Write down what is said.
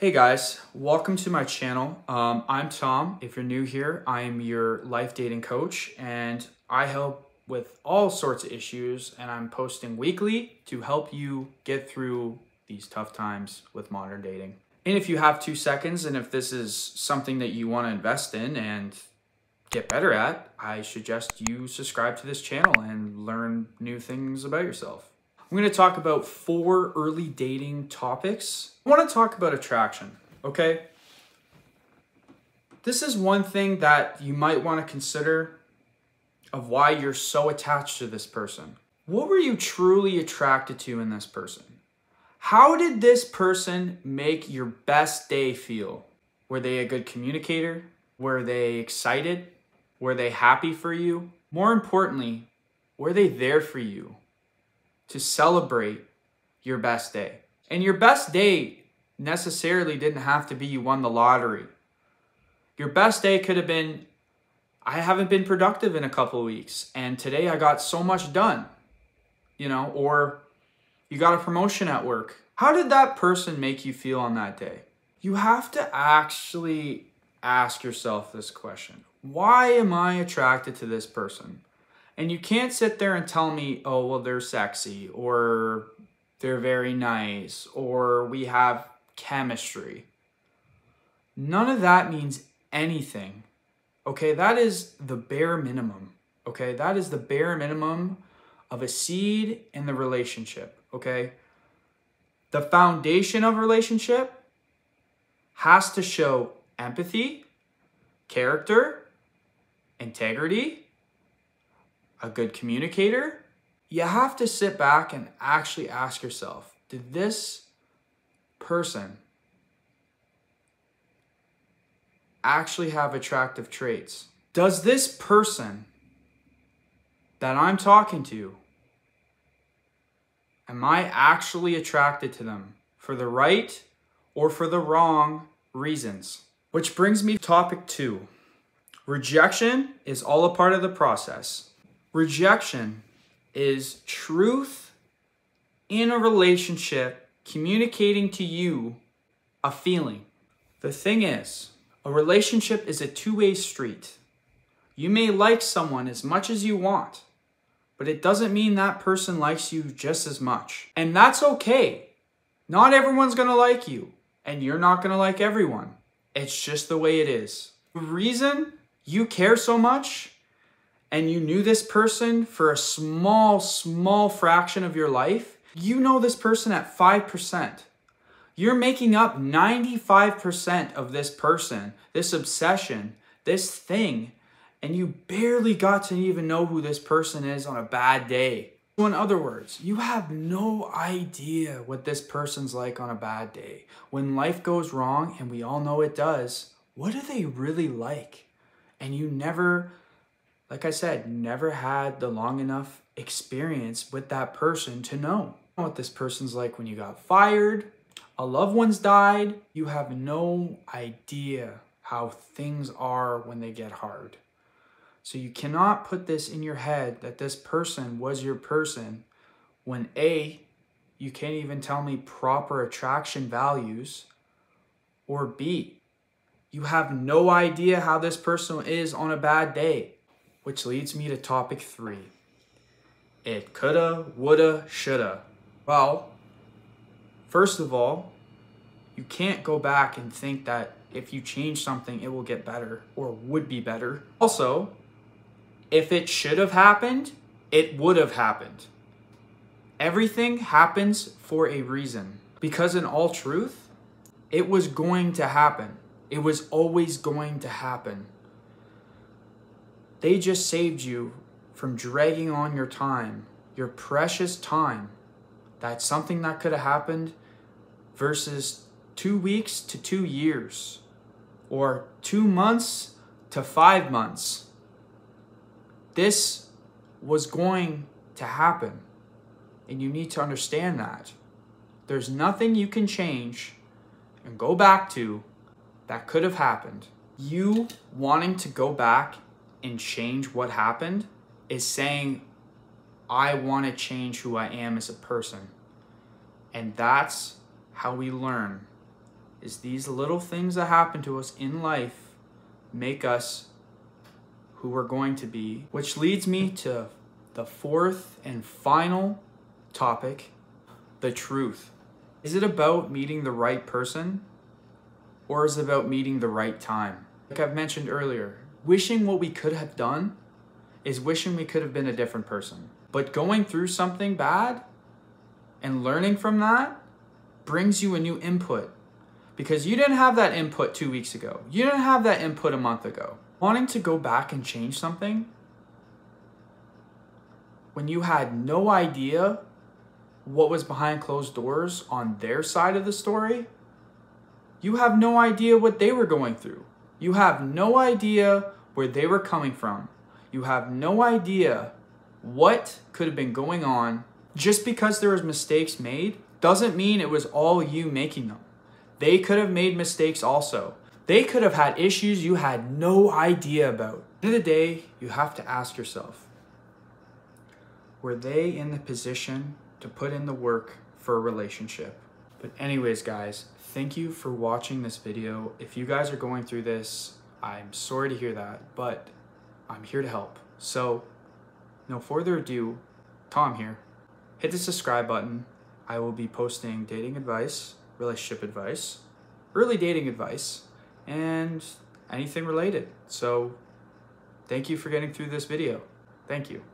Hey guys, welcome to my channel. I'm Thom. If you're new here, I am your life dating coach and I help with all sorts of issues and I'm posting weekly to help you get through these tough times with modern dating. And if you have 2 seconds and if this is something that you want to invest in and get better at, I suggest you subscribe to this channel and learn new things about yourself. I'm going to talk about 4 early dating topics. I want to talk about attraction, okay? This is one thing that you might want to consider of why you're so attached to this person. What were you truly attracted to in this person? How did this person make your best day feel? Were they a good communicator? Were they excited? Were they happy for you? More importantly, were they there for you to celebrate your best day? And your best day necessarily didn't have to be you won the lottery. Your best day could have been, I haven't been productive in a couple of weeks, and today I got so much done, you know, or you got a promotion at work. How did that person make you feel on that day? You have to actually ask yourself this question. Why am I attracted to this person? And you can't sit there and tell me, oh, well, they're sexy, or they're very nice, or we have chemistry. None of that means anything, okay? That is the bare minimum, okay? That is the bare minimum of a seed in the relationship, okay? The foundation of a relationship has to show empathy, character, integrity, a good communicator. You have to sit back and actually ask yourself, did this person actually have attractive traits? Does this person that I'm talking to, am I actually attracted to them for the right or for the wrong reasons? Which brings me to topic 2. Rejection is all a part of the process. Rejection is truth in a relationship communicating to you a feeling. The thing is, a relationship is a two-way street. You may like someone as much as you want, but it doesn't mean that person likes you just as much. And that's okay. Not everyone's gonna like you, and you're not gonna like everyone. It's just the way it is. The reason you care so much and you knew this person for a small fraction of your life, you know this person at 5%. You're making up 95% of this person, this obsession, this thing, and you barely got to even know who this person is on a bad day. In other words, you have no idea what this person's like on a bad day. When life goes wrong, and we all know it does, what are they really like? And you never, like I said, never had the long enough experience with that person to know what this person's like when you got fired, a loved one's died. You have no idea how things are when they get hard. So you cannot put this in your head that this person was your person when A, you can't even tell me proper attraction values, or B, you have no idea how this person is on a bad day. Which leads me to topic 3. It coulda, woulda, shoulda. Well, first of all, you can't go back and think that if you change something, it will get better or would be better. Also, if it should have happened, it would have happened. Everything happens for a reason. Because in all truth, it was going to happen. It was always going to happen. They just saved you from dragging on your time, your precious time. That's something that could have happened versus 2 weeks to 2 years or 2 months to 5 months. This was going to happen and you need to understand that. There's nothing you can change and go back to that could have happened. You wanting to go back and change what happened is saying, I want to change who I am as a person. And that's how we learn is these little things that happen to us in life make us who we're going to be. Which leads me to the fourth and final topic, the truth. Is it about meeting the right person, or is it about meeting the right time? Like I've mentioned earlier, wishing what we could have done is wishing we could have been a different person. But going through something bad and learning from that brings you a new input, because you didn't have that input 2 weeks ago. You didn't have that input a month ago. Wanting to go back and change something when you had no idea what was behind closed doors on their side of the story, you have no idea what they were going through. You have no idea where they were coming from. You have no idea what could have been going on. Just because there was mistakes made doesn't mean it was all you making them. They could have made mistakes also. They could have had issues you had no idea about. At the end of the day, you have to ask yourself, were they in the position to put in the work for a relationship? But anyways, guys, thank you for watching this video. If you guys are going through this, I'm sorry to hear that, but I'm here to help. So, no further ado, Thom here. Hit the subscribe button. I will be posting dating advice, relationship advice, early dating advice, and anything related. So, thank you for getting through this video. Thank you.